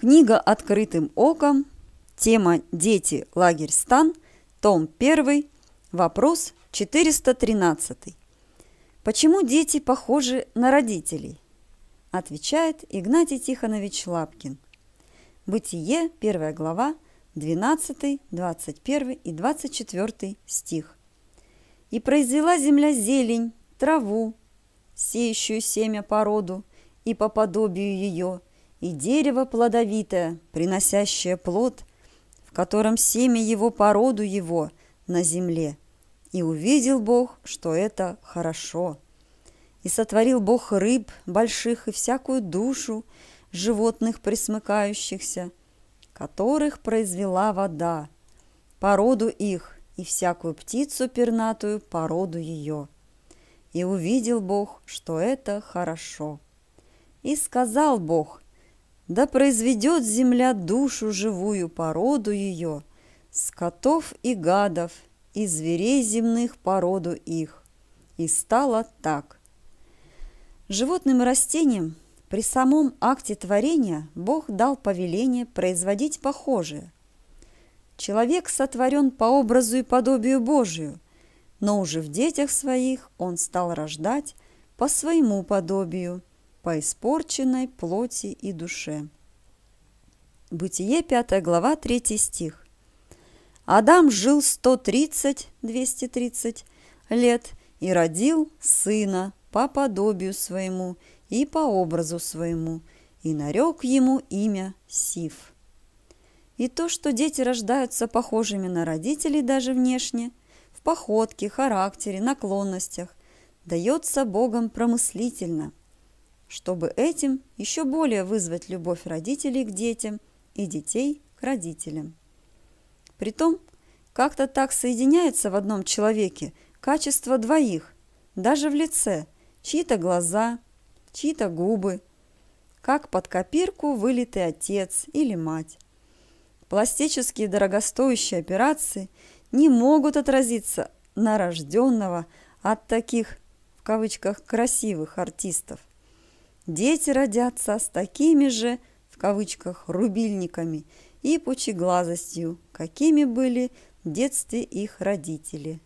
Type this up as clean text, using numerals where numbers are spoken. Книга «Открытым оком», тема «Дети. Лагерь. Стан», том 1, вопрос 413. Почему дети похожи на родителей? Отвечает Игнатий Тихонович Лапкин. Бытие, 1 глава, 12, 21 и 24 стих. «И произвела земля зелень, траву, сеющую семя породу и по подобию ее, и дерево плодовитое, приносящее плод, в котором семя его породу его на земле. И увидел Бог, что это хорошо. И сотворил Бог рыб больших и всякую душу, животных пресмыкающихся, которых произвела вода, породу их, и всякую птицу пернатую породу ее. И увидел Бог, что это хорошо. И сказал Бог: да произведет земля душу живую породу ее, скотов и гадов, и зверей земных породу их. И стало так». Животным и растениям при самом акте творения Бог дал повеление производить похожее. Человек сотворен по образу и подобию Божию, но уже в детях своих он стал рождать по своему подобию, по испорченной плоти и душе. Бытие, 5 глава, 3 стих. Адам жил 130-230 лет и родил сына по подобию своему и по образу своему, и нарек ему имя Сиф. И то, что дети рождаются похожими на родителей даже внешне, в походке, характере, наклонностях, дается Богом промыслительно, чтобы этим еще более вызвать любовь родителей к детям и детей к родителям. Притом, как-то так соединяется в одном человеке качество двоих, даже в лице, чьи-то глаза, чьи-то губы, как под копирку вылитый отец или мать. Пластические дорогостоящие операции не могут отразиться на рожденного от таких, в кавычках, красивых артистов. Дети родятся с такими же, в кавычках, рубильниками и пучеглазостью, какими были в детстве их родители.